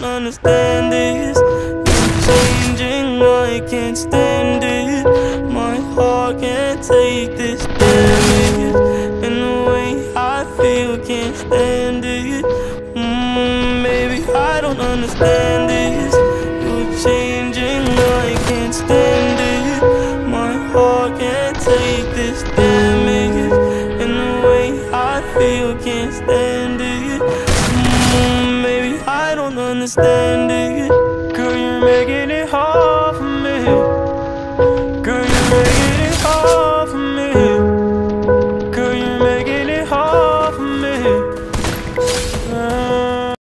don't understand this. It's changing, I can't stand it. My heart can't take this damage, and the way I feel, can't stand it. Maybe I don't understand this. You're changing, I can't stand it. My heart can't take this damage, and the way I feel, can't stand it. Maybe I don't understand it. Girl, you're making it.